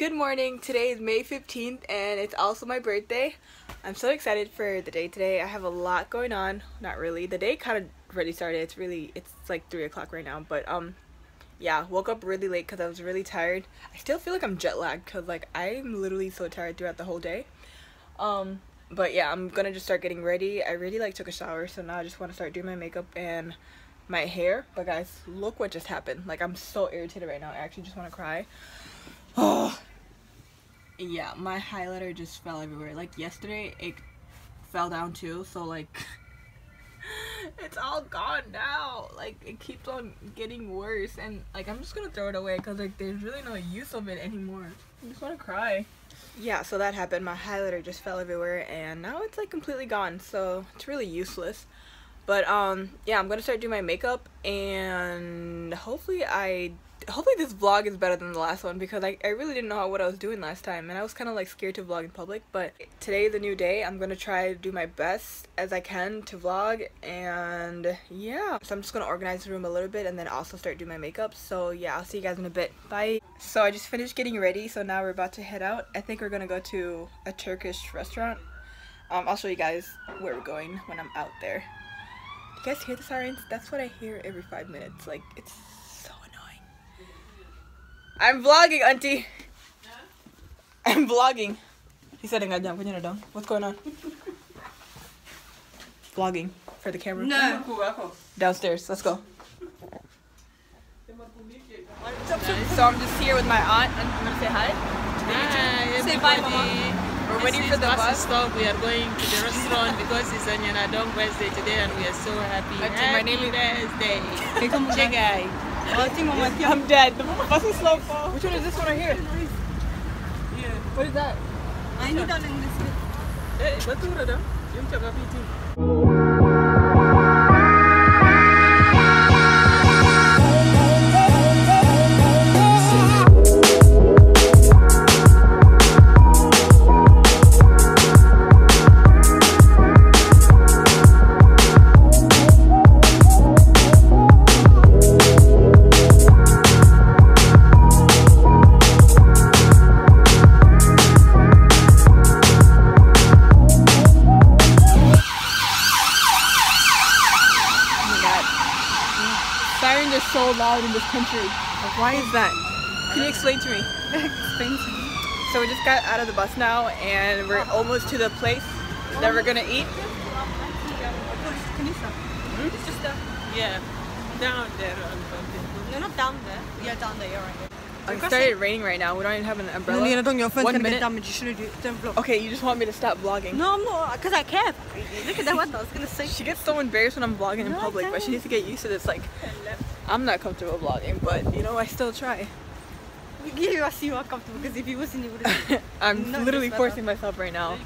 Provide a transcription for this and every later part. Good morning. Today is May 15th and it's also my birthday. I'm so excited for the day today. I have a lot going on. Not really. The day kind of already started. It's like 3 o'clock right now, but yeah, woke up really late because I was really tired. I still feel like I'm jet lagged because like I'm literally so tired throughout the whole day. But yeah, I'm gonna just start getting ready. I really like took a shower, so now I just want to start doing my makeup and my hair. But guys, look what just happened. Like, I'm so irritated right now. I actually just want to cry. Oh yeah, my highlighter just fell everywhere. Like yesterday it fell down too, so like it's all gone now. Like it keeps on getting worse, and like I'm just gonna throw it away because like there's really no use of it anymore. I just want to cry. Yeah, so that happened. My highlighter just fell everywhere and now it's like completely gone, so it's really useless. But yeah, I'm gonna start doing my makeup, and hopefully this vlog is better than the last one, because I really didn't know what I was doing last time, and I was kind of like scared to vlog in public. But today is a new day. I'm gonna try to do my best as I can to vlog, and yeah, so I'm just gonna organize the room a little bit and then also start doing my makeup. So yeah, I'll see you guys in a bit. Bye. So I just finished getting ready, so now we're about to head out. I think we're gonna go to a Turkish restaurant. I'll show you guys where we're going when I'm out there. You guys hear the sirens? That's what I hear every 5 minutes. Like, it's so annoying. I'm vlogging, auntie. Huh? I'm vlogging. He said, what's going on? Vlogging for the camera. No. Downstairs. Let's go. So I'm just here with my aunt, and I'm gonna say hi. Hi, say bye, mama. We're waiting for the bus stop. We are going to the restaurant because it's Anyanadong birthday today, and we are so happy. My name is birthday. Chegai. I'm dead. The bus is slow. Which one is this one right here? Yeah. What is that? I need that in this bit. Hey, what's the order? You can have it too. Sirens are so loud in this country. Like, why is that? Can you explain to me? Explain to me. So we just got out of the bus now, and we're almost to the place that we're gonna eat. It's just down. Yeah, down there. No, not down there. Yeah, down there. You're right. It started raining right now. We don't even have an umbrella. One minute. Okay, you just want me to stop vlogging? No, I'm not, because I can't. Look at that one. I was gonna say. She gets so embarrassed when I'm vlogging in public, but she needs to get used to this. Like, I'm not comfortable vlogging, but you know, I still try. You are comfortable, because if you wasn't, you wouldn't. I'm literally forcing myself right now.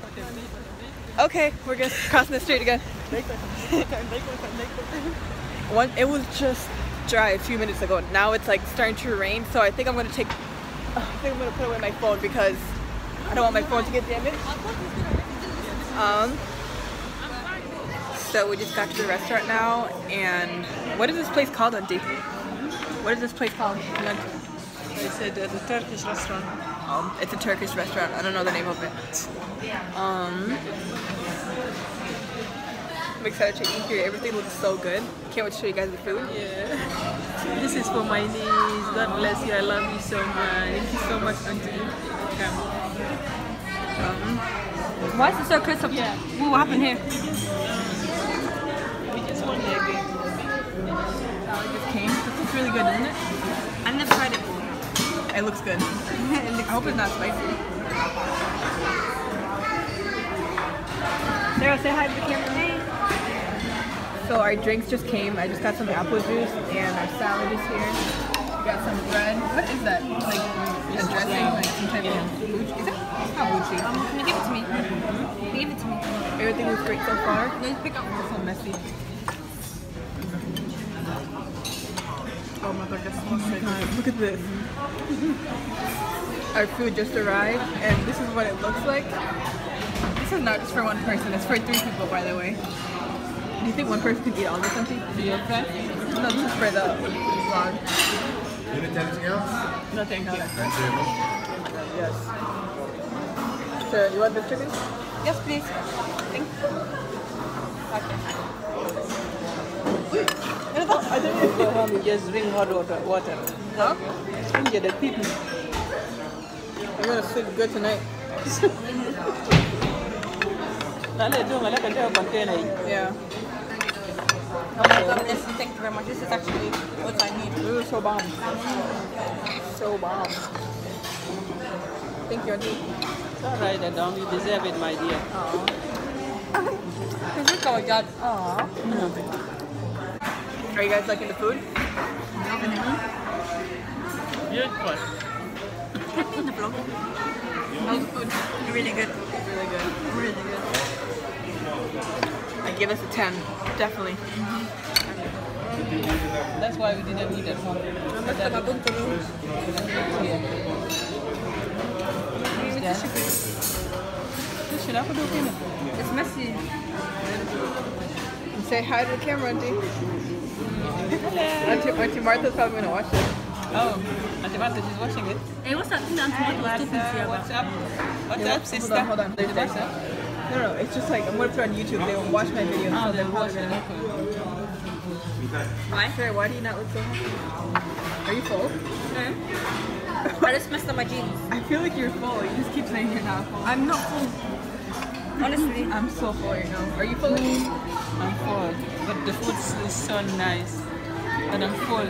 Okay, we're gonna cross the street again. It was just dry a few minutes ago. Now it's like starting to rain, so I think I'm gonna take. I think I'm gonna put away my phone because I don't want my phone to get damaged. So we just got to the restaurant now, and what is this place called, auntie? What is this place called? They said it's a Turkish restaurant. It's a Turkish restaurant. I don't know the name of it. I'm excited to eat here. Everything looks so good. Can't wait to show you guys the food. Yeah. This is for my niece. God bless you. I love you so much. Thank you so much, auntie. Why is it so crisp? Yeah. Ooh, what happened here? This is really good, isn't it? I've never tried it before. It looks good. I hope it's not spicy. Sarah, say hi to the camera. So our drinks just came. I just got some apple juice, and our salad is here. We got some bread. What is that? Like a dressing, like some type of buchi? Is it? It's not buchi. Can you give it to me? Can you give it to me? Everything looks great so far. Let's pick up. It's so messy. Oh my god, that smells so good. Look at this. Our food just arrived, and this is what it looks like. This is not just for one person, it's for 3 people, by the way. Do you think one person could eat all this something? Yeah. No, this is for the vlog. You need anything else? No, thank you. Yes. you want this chicken? Yes, please. Thank you. Okay. I don't need to go home, you just drink hot water. Huh? Sprinkle the people. You're going to sleep good tonight. Yeah. Okay. Thank you very much. This is actually what I need. This is so bomb. So bomb. Thank you, Auntie. It's alright, Adam. You deserve it, my dear. Aww. Look how I got. Aww. Are you guys liking the food? Beautiful. Happy in the vlog. How's the food? Really good. Really good. Really good. I give us a 10. Definitely. That's why we didn't eat at home. It's messy. Say hi to the camera, Auntie. Hello. Auntie Martha's probably going to watch it. Oh, Auntie Martha, she's watching it. Hey, what's up? Hey, what's up? What's up, sister? Hold on, hold on. No, it's just like I'm gonna put it on YouTube. They will watch my videos. Oh, they'll watch it. Why? Sir, why do you not look so happy? Are you full? No. I just messed up my jeans. I feel like you're full. You just keep saying you're not full. I'm not full. Honestly, I'm so full right now. Are you full? I'm full, but the food is so nice. But I'm full.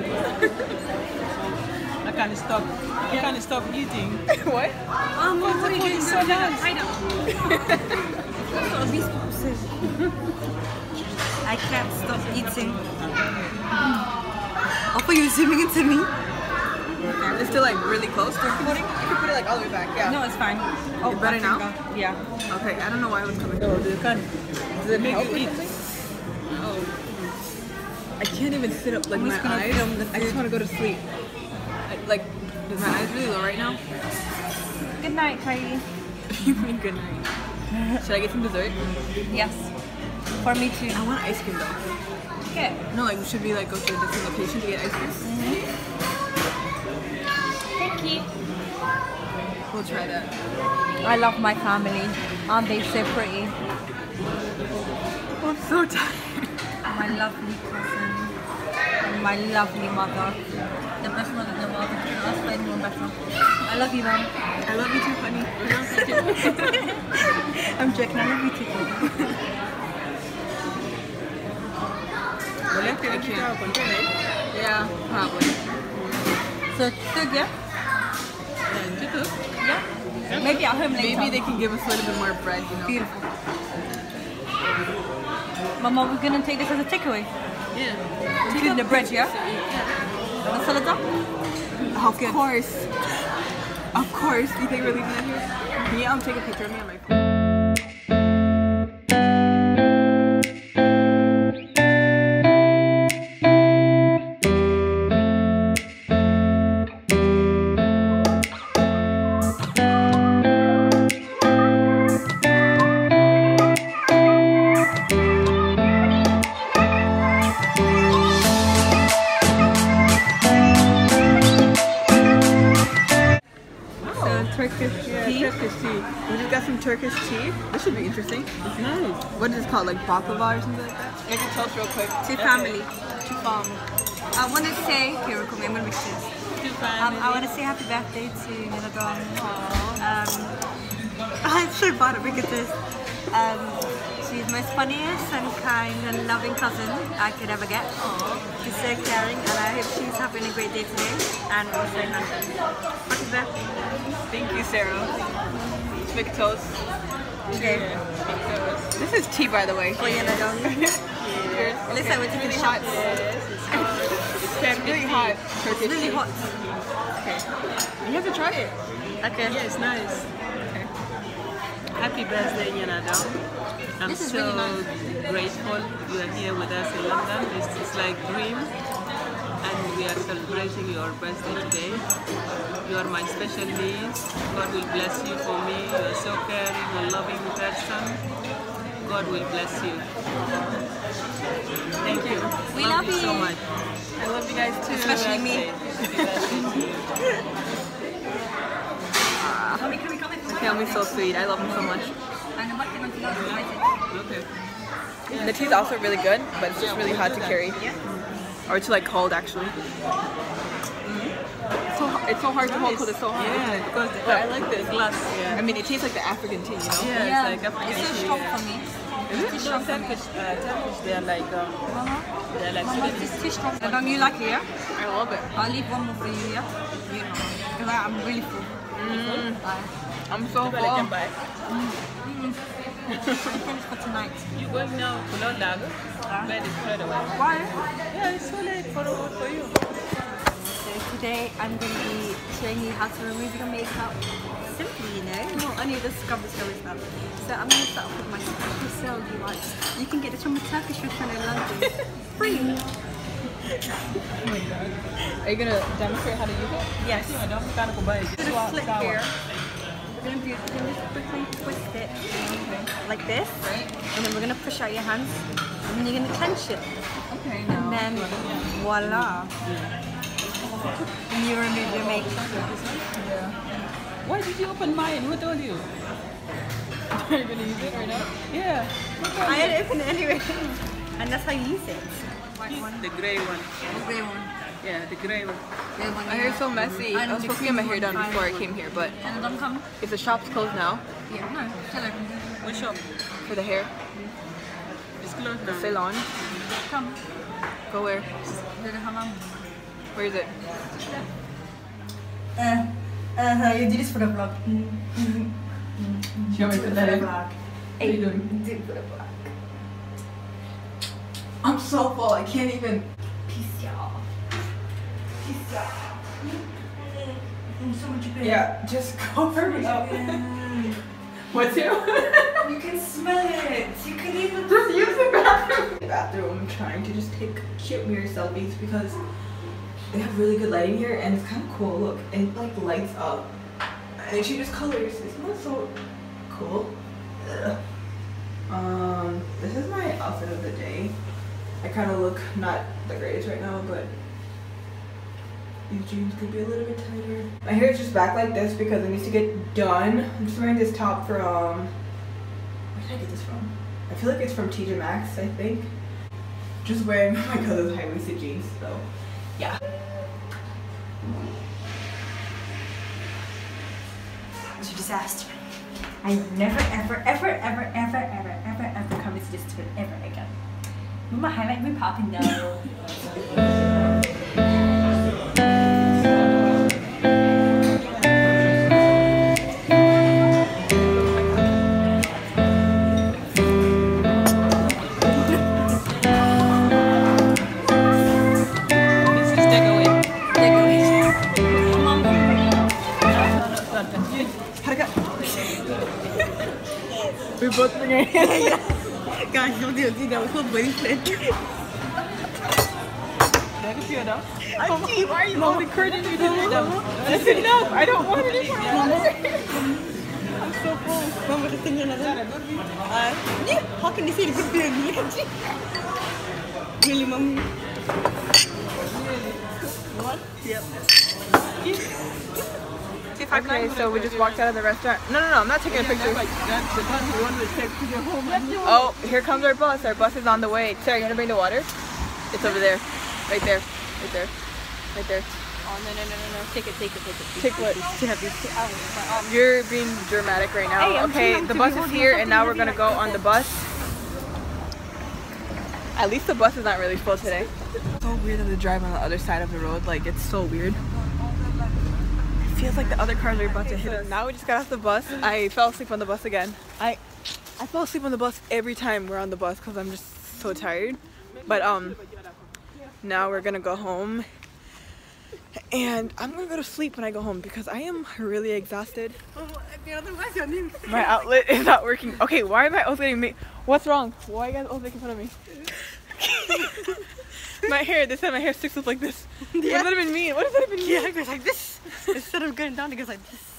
I can't stop. I can't stop eating. What? What are you doing? So nice. I know. I can't stop eating. Oppa, you're zooming into me. It's still like really close. You're recording? You can put it like all the way back. Yeah. No, it's fine. Oh, you're better now? Go. Yeah. Okay. I don't know why I was coming. No, you can't. Does it make you eat? Oh. I can't even sit up like my eyes. I just want to go to sleep. Like, my eyes really low right now. Good night, Kylie. You mean good night? Should I get some dessert? Yes. For me too. I want ice cream though. Okay. No, like, should we like go to a different location to get ice cream? Mm-hmm. Thank you. We'll try that. I love my family. Aren't they so pretty? I'm so tired. My lovely cousin. My lovely mother. The best mother in the world. I love you, Mom. I love you too, honey. I'm joking. I love you too. Well, yeah, probably. So, yeah? Yeah. Maybe I'll have later. Maybe they can give us a little bit more bread, you know? Beautiful. Mama, we're going to take this as a takeaway. Yeah. Including the bread, yeah? Yeah. And salad up? Of course. Of course. Do you think we're leaving that here? Yeah, I'll take a picture of me on my phone. Turkish tea. This should be interesting. It's nice. What is it called? Like baklava or something like that? I can tell us real quick. To family. To family. I want to say, here we come, I'm going to mix this. To family. I want to say happy birthday to Miladon. I'm so bad at making this. She's my funniest and kind and loving cousin I could ever get. Aww. She's so caring and I hope she's having a great day today. And also in London. Happy birthday. Thank you, Sarah. Big toast. Okay. Cheers. This is tea, by the way. Oh, yeah, I don't. Cheers. At least I would take the shots. It's really hot. It's really hot. Okay. You have to try it. Okay. Yeah, it's nice. Okay. Happy birthday, Yanadam. I'm so really nice. Grateful you are here with us in London. This is like dream. And we are celebrating your birthday today. You are my special niece. God will bless you for me. You are so caring and loving person. God will bless you. Thank you. We love you so much. I love you guys too. Especially me. Mommy, can we come in? Family's so sweet. I love them so much. And the tea's also really good, but it's just really hard to carry. Or to like hold, actually. It's so hard to hold because it's so hard. Yeah, because I like this glass. Yeah. I mean, it tastes like the African tea, you know? Yeah, it's like African tea. It's for me. Is it? No, they're like, they're like... Mama, this tea shop. Don't you like it, yeah? I love it. I'll leave one more for you, yeah? You know, because I'm really full. I'm so full. I can buy. I think for tonight. You going now to London? Where is it? Why? Yeah, it's so late for you. Today I'm going to be showing you how to remove your makeup simply, you know, not only the scrub and stuff. So I'm going to start off with my special sale you like. You can get this from a Turkish restaurant in London. Free! Oh my god. Are you going to demonstrate how to use it? Yes. I'm going to flip here. We're going to just quickly twist it like this. Right. And then we're going to push out your hands and then you're going to clench it. Okay. And then voila. And you remove your makeup. Yeah. Why did you open mine? What told you? Are you going to use it right now? Yeah. I had to open it anyway. And that's how you use it. One. The grey one. The grey one. Yeah, the grey one. My hair's so messy. I was supposed to get my hair done before I came here, but if the shop's closed now. Yeah, no. Which shop? For the hair. It's closed now. The salon. Come. Go where? The hammam. Where is it? You did this for the vlog. Show me the letter. What are you doing? Did it for the vlog. I'm so full, I can't even. Peace y'all. Peace y'all. So much better. Yeah, just cover me up. What's your? You can smell it. You can even just use the bathroom. The bathroom, I'm trying to just take cute mirror selfies because they have really good lighting here and it's kind of cool. Look, it like lights up and she just colors. Isn't that so cool? Ugh. This is my outfit of the day. I kind of look not the greatest right now, but these jeans could be a little bit tighter. My hair is just back like this because it needs to get done. I'm just wearing this top from, where did I get this from? I feel like it's from TJ Maxx, I think. Just wearing my cousin's high-waisted jeans, so yeah. It's a disaster. I never, ever come into this tour ever again. Will my highlight be popping now? We both bring our hands. Guys, don't do it. That was so bloody flat. That is enough. I'm cheap. Why are you holding curtains? You didn't enough. That's enough. I don't want it anymore. I'm so full. Mama, just sing another. How can you say it's a good thing? Really, mommy? What? Yep. Okay, so we just walked out of the restaurant. No, I'm not taking a picture. Oh, here comes our bus. Our bus is on the way. Sarah, you want to bring the water? It's over there. Right there. Right there. Right there. Oh, no. Take it. Take what? You're being dramatic right now. Okay, the bus is here and now we're going to go on the bus. At least the bus is not really full today. It's so weird that they drive on the other side of the road. Like, it's so weird. Feels like the other cars are about to hit us. Now we just got off the bus. I fell asleep on the bus again. I fall asleep on the bus every time we're on the bus because I'm just so tired. But now we're gonna go home and I'm gonna go to sleep when I go home because I am really exhausted. My outlet is not working. Okay, why am I opening me? What's wrong? Why are you guys all making fun of me? My hair, they said my hair sticks up like this. Yeah. What does that even mean? What does that even mean? Yeah, it goes like this. Instead of going down, it goes like this.